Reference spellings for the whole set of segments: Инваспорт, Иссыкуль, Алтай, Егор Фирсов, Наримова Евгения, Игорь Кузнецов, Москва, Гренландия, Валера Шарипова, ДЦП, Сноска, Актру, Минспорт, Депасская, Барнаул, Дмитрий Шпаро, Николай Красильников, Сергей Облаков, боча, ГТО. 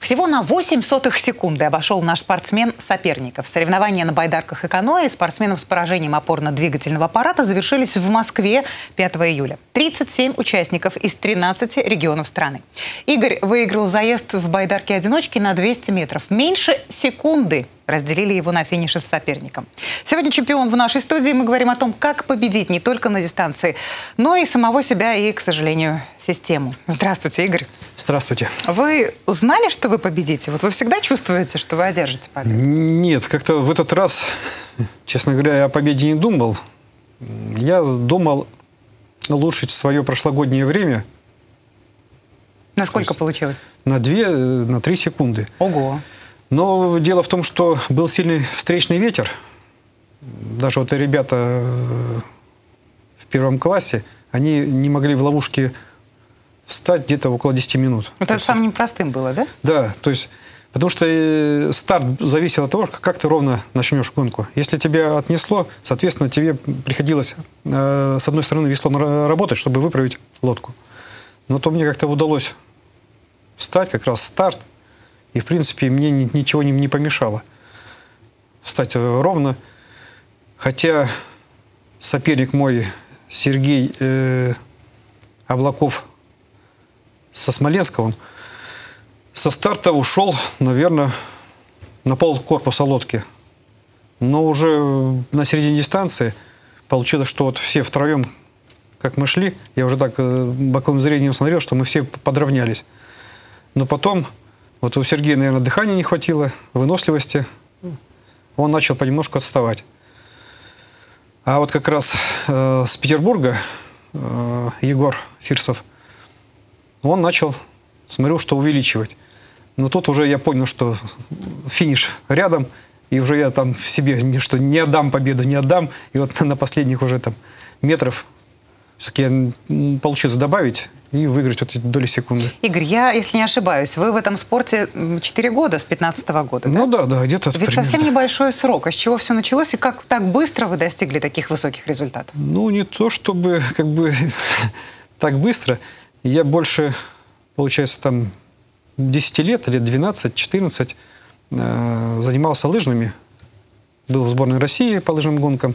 Всего на 0,08 секунды обошел наш спортсмен соперников. Соревнования на байдарках и каноэ спортсменов с поражением опорно-двигательного аппарата завершились в Москве 5 июля. 37 участников из 13 регионов страны. Игорь выиграл заезд в байдарке-одиночке на 200 метров. Меньше секунды разделили его на финише с соперником. Сегодня чемпион в нашей студии. Мы говорим о том, как победить не только на дистанции, но и самого себя и, к сожалению, систему. Здравствуйте, Игорь. Здравствуйте. Вы знали, что вы победите? Вот вы всегда чувствуете, что вы одержите победу? Нет, как-то в этот раз, честно говоря, я о победе не думал. Я думал улучшить свое прошлогоднее время. Насколько получилось? На 2-3 секунды. Ого! Но дело в том, что был сильный встречный ветер. Даже вот ребята в первом классе, они не могли в ловушке встать где-то около 10 минут. Вот это самым непростым было, да? Да, то есть, потому что старт зависел от того, как ты ровно начнешь гонку. Если тебя отнесло, соответственно, тебе приходилось с одной стороны веслом работать, чтобы выправить лодку. Но то мне как-то удалось встать, как раз старт. И, в принципе, мне ничего не помешало встать ровно. Хотя соперник мой Сергей Облаков со Смоленска, он со старта ушел, наверное, на пол корпуса лодки. Но уже на середине дистанции получилось, что вот все втроем, как мы шли, я уже так боковым зрением смотрел, что мы все подравнялись. Но потом... Вот у Сергея, наверное, дыхания не хватило, выносливости. Он начал понемножку отставать. А вот как раз с Петербурга Егор Фирсов, он начал, смотрю, что увеличивать. Но тут уже я понял, что финиш рядом, и уже я там себе что не отдам победу, не отдам. И вот на последних уже там метров все-таки получилось добавить и выиграть вот эти доли секунды. Игорь, я, если не ошибаюсь, вы в этом спорте 4 года, с 15-го года, да? Ну да, где-то. Ведь совсем небольшой срок. А с чего все началось и как так быстро вы достигли таких высоких результатов? Ну, не то чтобы как бы так быстро. Я больше, получается, там 10 лет, лет 12-14 занимался лыжными. Был в сборной России по лыжным гонкам.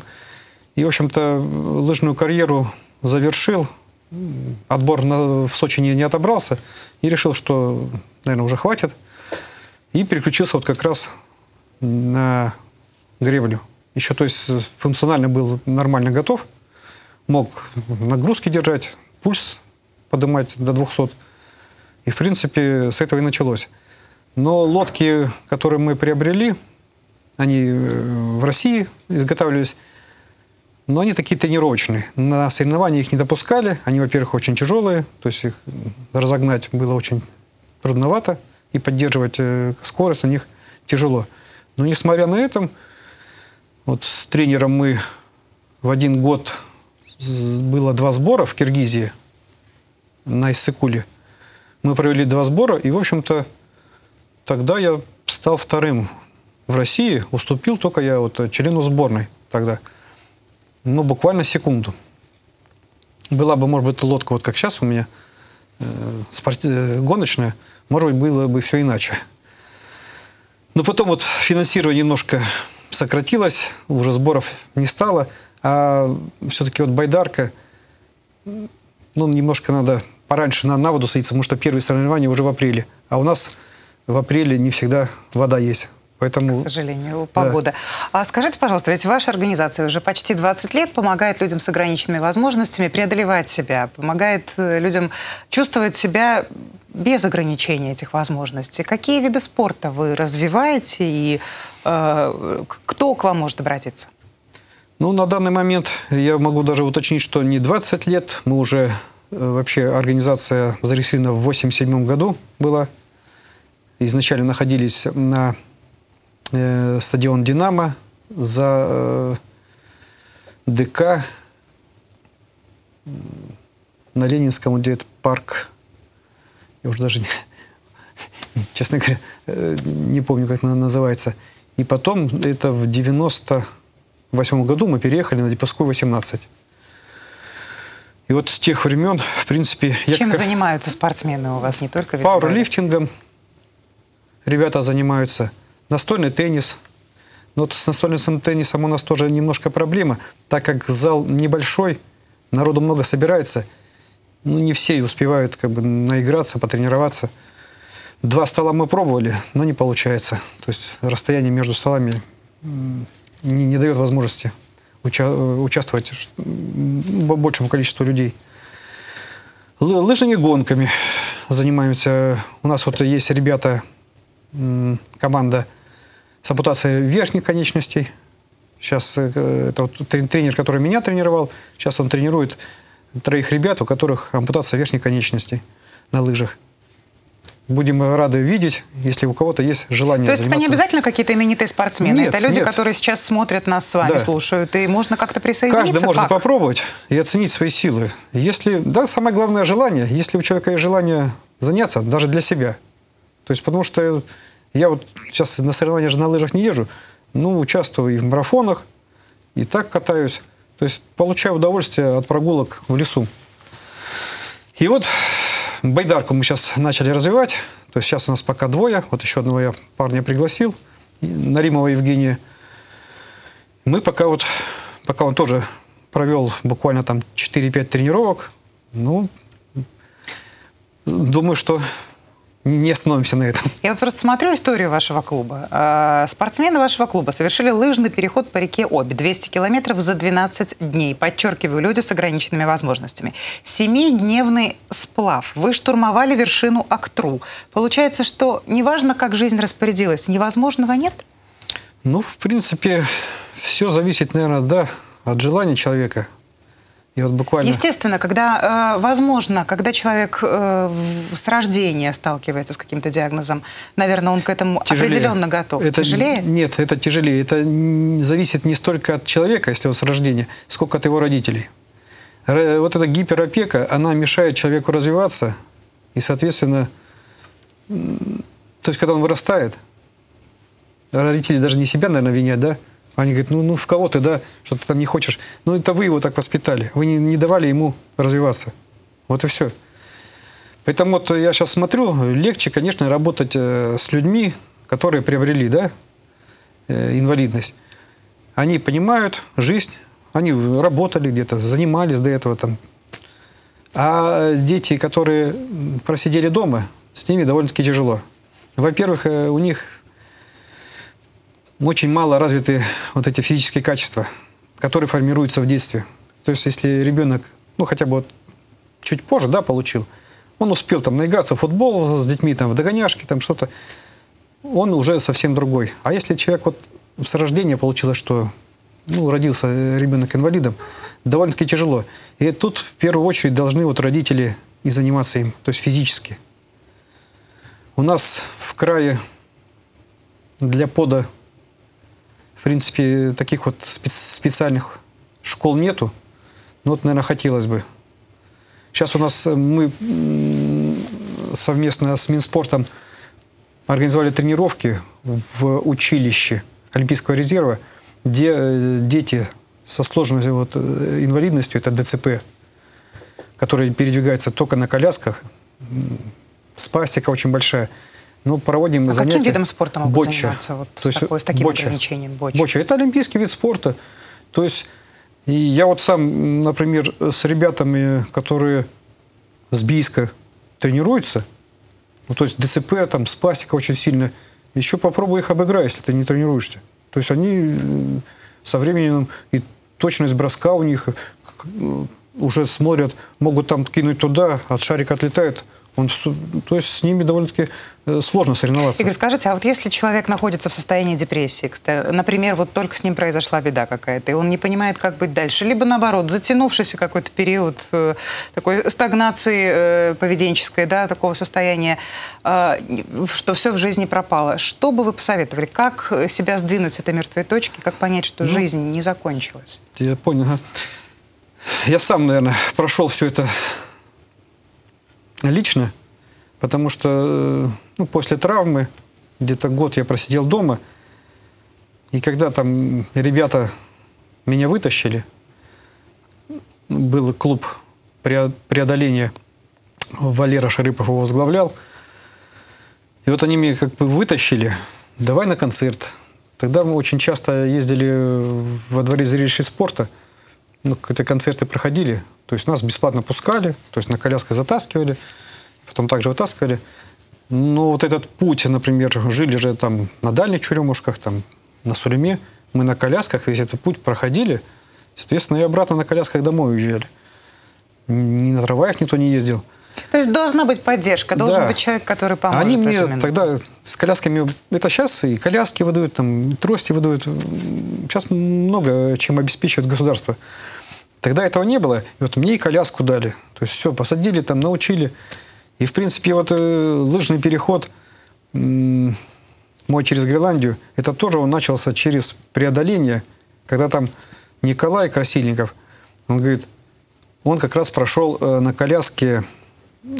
И, в общем-то, лыжную карьеру завершил. Отбор в Сочи не отобрался и решил, что, наверное, уже хватит. И переключился вот как раз на греблю. Еще, то есть, функционально был нормально готов. Мог нагрузки держать, пульс поднимать до 200. И, в принципе, с этого и началось. Но лодки, которые мы приобрели, они в России изготавливались. Но они такие тренировочные. На соревнования их не допускали. Они, во-первых, очень тяжелые. То есть их разогнать было очень трудновато. И поддерживать скорость у них тяжело. Но несмотря на это, вот с тренером мы в один год было 2 сбора в Киргизии на Иссыкуле. Мы провели 2 сбора. И, в общем-то, тогда я стал 2-м в России. Уступил только я вот члену сборной тогда. Ну, буквально секунду. Была бы, может быть, лодка, вот как сейчас у меня, гоночная, может быть, было бы все иначе. Но потом вот финансирование немножко сократилось, уже сборов не стало, а все-таки вот байдарка, ну, немножко надо пораньше на воду садиться, потому что первые соревнования уже в апреле, а у нас в апреле не всегда вода есть. Поэтому, к сожалению, погода. Да. А скажите, пожалуйста, ведь ваша организация уже почти 20 лет помогает людям с ограниченными возможностями преодолевать себя, помогает людям чувствовать себя без ограничения этих возможностей. Какие виды спорта вы развиваете и кто к вам может обратиться? Ну, на данный момент я могу даже уточнить, что не 20 лет. Мы уже, вообще, организация зарегистрирована в 1987 году была. Изначально находились на... стадион «Динамо» за ДК на Ленинском, где это парк. Я уже даже, честно говоря, не помню, как она называется. И потом, это в 1998 году мы переехали на Депасскую, 18. И вот с тех времен, в принципе... Чем занимаются спортсмены у вас? Не только пауэрлифтингом. ребята занимаются. Настольный теннис. Но вот с настольным теннисом у нас тоже немножко проблема, так как зал небольшой, народу много собирается. Ну, не все успевают как бы наиграться, потренироваться. Два стола мы пробовали, но не получается. То есть расстояние между столами не дает возможности участвовать большему количеству людей. Лыжными гонками занимаемся. У нас вот есть ребята, команда с ампутацией верхних конечностей. Сейчас это вот тренер, который меня тренировал, сейчас он тренирует троих ребят, у которых ампутация верхней конечности на лыжах. Будем рады видеть, если у кого-то есть желание заниматься. То есть это не обязательно какие-то именитые спортсмены? Нет, это люди, которые сейчас смотрят нас с вами, да, слушают, и можно как-то присоединиться? Каждый может попробовать и оценить свои силы. Если, да, самое главное желание, если у человека есть желание заняться, даже для себя. То есть потому что я вот сейчас на соревнования же на лыжах не езжу, но участвую и в марафонах, и так катаюсь. То есть получаю удовольствие от прогулок в лесу. И вот байдарку мы сейчас начали развивать. То есть сейчас у нас пока двое. Вот еще одного я парня пригласил, Наримова Евгения. Мы пока вот, пока он тоже провел буквально там 4-5 тренировок, ну, думаю, что не остановимся на этом. Я вот просто смотрю историю вашего клуба. Спортсмены вашего клуба совершили лыжный переход по реке Обь 200 километров за 12 дней. Подчеркиваю, люди с ограниченными возможностями. 7-дневный сплав. Вы штурмовали вершину Актру. Получается, что неважно, как жизнь распорядилась, невозможного нет? Ну, в принципе, все зависит, наверное, да, от желания человека. И вот буквально... Естественно, когда, возможно, когда человек с рождения сталкивается с каким-то диагнозом, наверное, он к этому тяжелее. Определенно готов. Это тяжелее? Нет, это тяжелее. Это зависит не столько от человека, если он с рождения, сколько от его родителей. Вот эта гиперопека, она мешает человеку развиваться, и, соответственно, то есть, когда он вырастает, родители даже не себя, наверное, винят, да? Они говорят, ну в кого ты, да, что ты там не хочешь. Ну, это вы его так воспитали. Вы не давали ему развиваться. Вот и все. Поэтому вот я сейчас смотрю, легче, конечно, работать с людьми, которые приобрели, да, инвалидность. Они понимают жизнь, они работали где-то, занимались до этого там. А дети, которые просидели дома, с ними довольно-таки тяжело. Во-первых, у них... очень мало развиты вот эти физические качества, которые формируются в детстве. То есть если ребенок, ну хотя бы вот чуть позже, да, получил, он успел там наиграться в футбол с детьми, там в догоняшки, там что-то, он уже совсем другой. А если человек вот с рождения получилось, что, ну, родился ребенок инвалидом, довольно-таки тяжело. И тут в первую очередь должны вот родители и заниматься им, то есть физически. У нас в крае для пода, в принципе, таких вот специальных школ нету. Но вот, наверное, хотелось бы. Сейчас у нас мы совместно с Минспортом организовали тренировки в училище Олимпийского резерва, где дети со сложной вот инвалидностью, это ДЦП, которые передвигаются только на колясках, спастика очень большая. Ну, проводим занятия. Каким видом спорта могут заниматься вот с таким ограничением? Боча. Это олимпийский вид спорта. То есть и я вот сам, например, с ребятами, которые с Бийска тренируются, ну, то есть ДЦП, там, спастика очень сильно, еще попробуй их обыграй, если ты не тренируешься. То есть они со временем и точность броска у них уже смотрят, могут там кинуть туда, от шарика отлетает. То есть с ними довольно-таки сложно соревноваться. Игорь, скажите, а вот если человек находится в состоянии депрессии, например, вот только с ним произошла беда какая-то, и он не понимает, как быть дальше, либо наоборот, затянувшийся какой-то период такой стагнации поведенческой, да, такого состояния, что все в жизни пропало, что бы вы посоветовали? Как себя сдвинуть с этой мертвой точки, как понять, что жизнь не закончилась? Я понял. Ага. Я сам, наверное, прошел все это лично, потому что, ну, после травмы где-то год я просидел дома, и когда там ребята меня вытащили, был клуб преодоления, Валера Шарипова его возглавлял, И вот они меня как бы вытащили, давай на концерт. Тогда мы очень часто ездили во дворе зрелища спорта, ну, какие-то концерты проходили, то есть нас бесплатно пускали, то есть на колясках затаскивали, потом также вытаскивали. Но вот этот путь, например, жили же там на Дальних Черемушках, там на Сулиме, мы на колясках весь этот путь проходили, соответственно, и обратно на колясках домой уезжали. Ни на трамваях никто не ездил. То есть должна быть поддержка, должен быть человек, который поможет. Они мне тогда с колясками, это сейчас и коляски выдают, там, и трости выдают. Сейчас много чем обеспечивает государство. Тогда этого не было. И вот мне и коляску дали. То есть все, посадили, там, научили. И, в принципе, вот лыжный переход мой через Гренландию, это тоже он начался через преодоление, когда там Николай Красильников, он говорит, он как раз прошел на коляске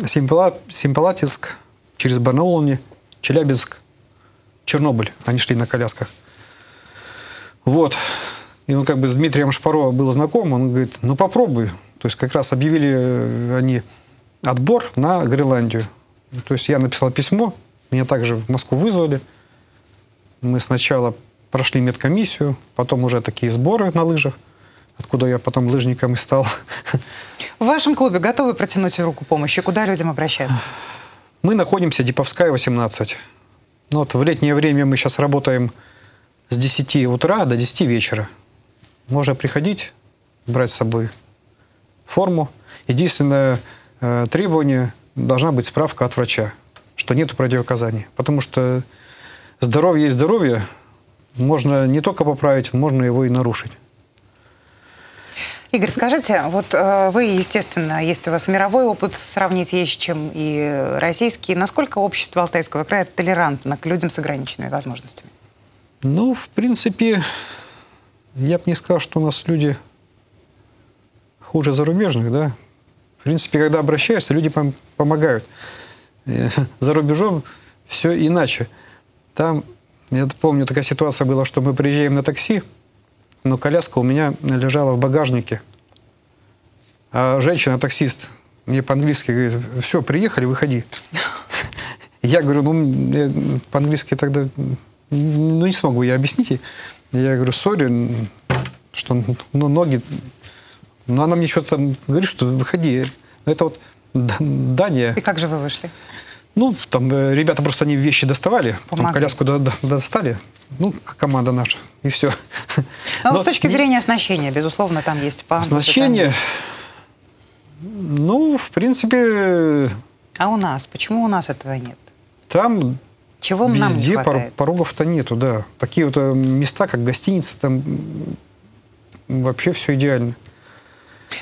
Семипалатинск, через Барнаул, Челябинск, Чернобыль. Они шли на колясках. Вот. И он как бы с Дмитрием Шпаро был знаком. Он говорит, ну попробуй. То есть как раз объявили они отбор на Гренландию. То есть я написал письмо. Меня также в Москву вызвали. Мы сначала прошли медкомиссию, потом уже такие сборы на лыжах, откуда я потом лыжником и стал. В вашем клубе готовы протянуть руку помощи? Куда людям обращаться? Мы находимся, Деповская, 18. Вот в летнее время мы сейчас работаем с 10 утра до 10 вечера. Можно приходить, брать с собой форму. Единственное требование – должна быть справка от врача, что нет противопоказаний. Потому что здоровье и здоровье можно не только поправить, можно его и нарушить. Игорь, скажите, вот вы, естественно, есть у вас мировой опыт, сравнить есть чем и российский. Насколько общество Алтайского края толерантно к людям с ограниченными возможностями? Ну, в принципе, я бы не сказал, что у нас люди хуже зарубежных, да. В принципе, когда обращаешься, люди помогают. За рубежом все иначе. Там, я помню, такая ситуация была, что мы приезжаем на такси, но коляска у меня лежала в багажнике. А женщина-таксист мне по-английски говорит, все, приехали, выходи. Я говорю, ну, по-английски тогда, ну, не смогу я объяснить ей. Я говорю, сори, что, ну, ноги... Но она мне что-то говорит, что выходи. Это вот Дания. И как же вы вышли? Ну, там ребята просто они вещи доставали, потом коляску достали. Ну, команда наша, и все. Но с точки зрения оснащения, безусловно, там есть по... Оснащение? Ну, в принципе... А у нас? Почему у нас этого нет? Там чего везде порогов-то нету, да. Такие вот места, как гостиница, там вообще все идеально.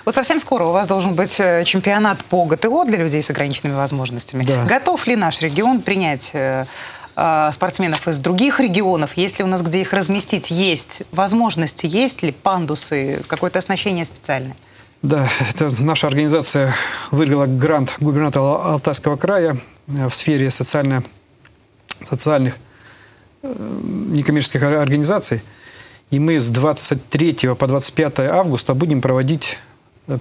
Вот совсем скоро у вас должен быть чемпионат по ГТО для людей с ограниченными возможностями. Да. Готов ли наш регион принять... спортсменов из других регионов, есть ли у нас где их разместить, есть возможности, есть ли пандусы, какое-то оснащение специальное? Да, это наша организация выиграла грант губернатора Алтайского края в сфере социальных некоммерческих организаций. И мы с 23 по 25 августа будем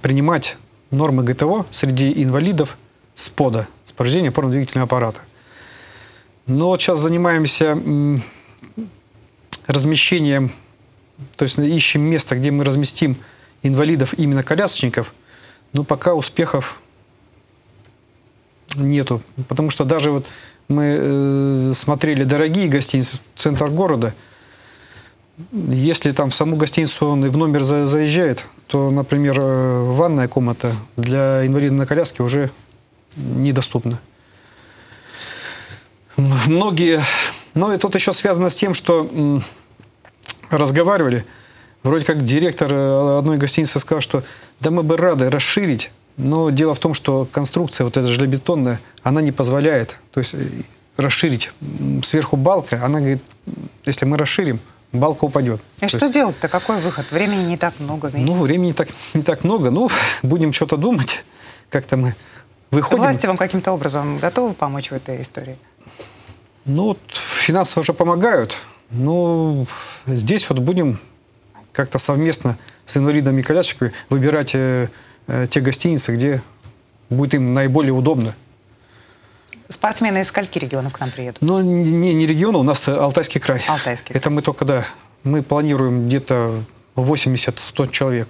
принимать нормы ГТО среди инвалидов СПОДа, с повреждением опорно-двигательного аппарата. Но вот сейчас занимаемся размещением, то есть ищем место, где мы разместим инвалидов, именно колясочников, но пока успехов нету. Потому что даже вот мы смотрели дорогие гостиницы, центр города, если там в саму гостиницу он и в номер заезжает, то, например, ванная комната для инвалида на коляске уже недоступна. Многие, но и тут еще связано с тем, что разговаривали, вроде как директор одной гостиницы сказал, что да мы бы рады расширить, но дело в том, что конструкция вот эта железобетонная, она не позволяет, то есть расширить сверху балка, она говорит, если мы расширим, балка упадет. И что делать-то, какой выход? Времени не так много. Месяц. Ну, времени не так много, но будем что-то думать, как-то мы выходим. Власти вам каким-то образом готовы помочь в этой истории? Ну, финансово уже помогают, но здесь вот будем как-то совместно с инвалидами и колясочками выбирать те гостиницы, где будет им наиболее удобно. Спортсмены из скольки регионов к нам приедут? Ну, не регионы, у нас Алтайский край. Алтайский край. Это мы только, да, мы планируем где-то 80-100 человек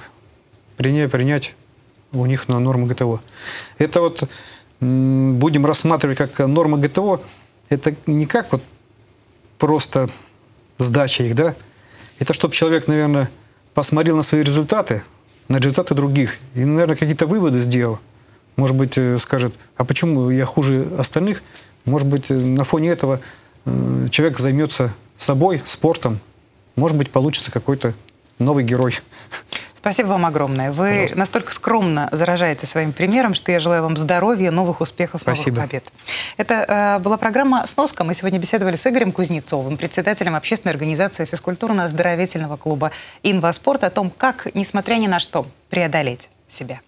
принять у них на норму ГТО. Это вот будем рассматривать как норма ГТО, это не как вот просто сдача их, да? Это чтобы человек, наверное, посмотрел на свои результаты, на результаты других, и, наверное, какие-то выводы сделал. Может быть, скажет, а почему я хуже остальных? Может быть, на фоне этого человек займется собой, спортом. Может быть, получится какой-то новый герой. Спасибо вам огромное. Вы Пожалуйста. Настолько скромно заражаете своим примером, что я желаю вам здоровья, новых успехов, Спасибо. Новых побед. Это была программа «Сноска». Мы сегодня беседовали с Игорем Кузнецовым, председателем общественной организации физкультурно-оздоровительного клуба «Инваспорт», о том, как, несмотря ни на что, преодолеть себя.